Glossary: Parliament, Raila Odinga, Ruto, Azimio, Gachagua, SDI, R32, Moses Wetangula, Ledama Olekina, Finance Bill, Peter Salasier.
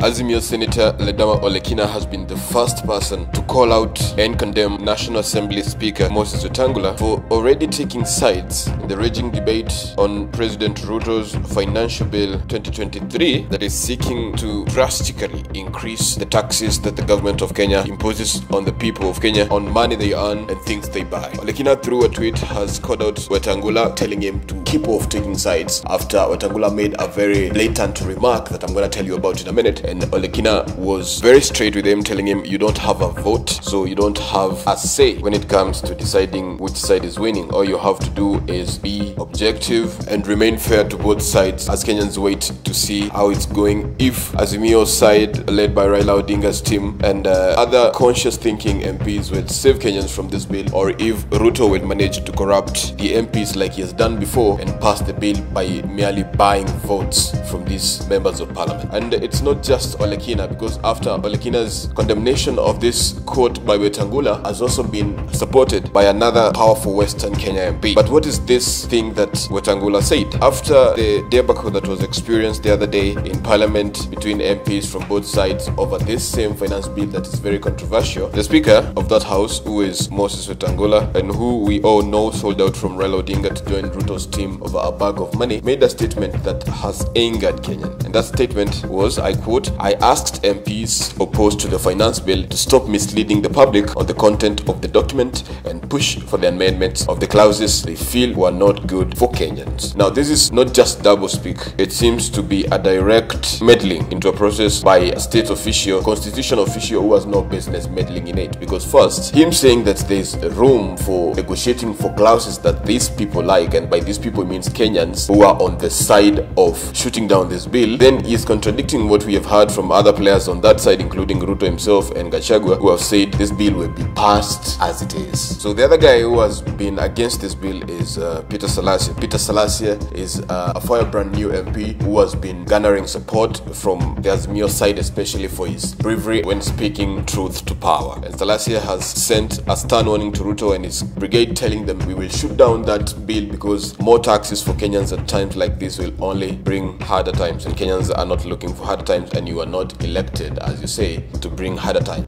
Azimio Senator Ledama Olekina has been the first person to call out and condemn National Assembly Speaker Moses Wetangula for already taking sides in the raging debate on President Ruto's Financial Bill 2023 that is seeking to drastically increase the taxes that the government of Kenya imposes on the people of Kenya on money they earn and things they buy. Olekina, through a tweet, has called out Wetangula, telling him to keep off taking sides after Wetangula made a very blatant remark that I'm going to tell you about in a minute. And Olekina was very straight with him, telling him you don't have a vote, so you don't have a say when it comes to deciding which side is winning. All you have to do is be objective and remain fair to both sides as Kenyans wait to see how it's going. If Azimio's side, led by Raila Odinga's team and other conscious thinking MPs would save Kenyans from this bill, or if Ruto would manage to corrupt the MPs like he has done before and pass the bill by merely buying votes from these members of parliament. And it's not just Olekina, because after Olekina's condemnation of this quote by Wetangula has also been supported by another powerful Western Kenya MP. But what is this thing that Wetangula said? After the debacle that was experienced the other day in Parliament between MPs from both sides over this same finance bill that is very controversial, the Speaker of that House, who is Moses Wetangula, and who we all know sold out from Raila Odinga to join Ruto's team over a bag of money, made a statement that has angered Kenyans. And that statement was, I quote, "I asked MPs opposed to the finance bill to stop misleading the public on the content of the document and push for the amendments of the clauses they feel were not good for Kenyans." Now, this is not just double speak. It seems to be a direct meddling into a process by a state official, constitutional official, who has no business meddling in it. Because first, him saying that there's room for negotiating for clauses that these people like, and by these people means Kenyans who are on the side of shooting down this bill, then he is contradicting what we have heard from other players on that side, including Ruto himself and Gachagua, who have said this bill will be passed as it is. So the other guy who has been against this bill is Peter Salasier. Peter Salasier is a firebrand new MP who has been garnering support from the Azimio side, especially for his bravery when speaking truth to power. And Salasier has sent a stern warning to Ruto and his brigade, telling them we will shoot down that bill because more taxes for Kenyans at times like this will only bring harder times, and Kenyans are not looking for harder times, and you are not elected, as you say, to bring harder times.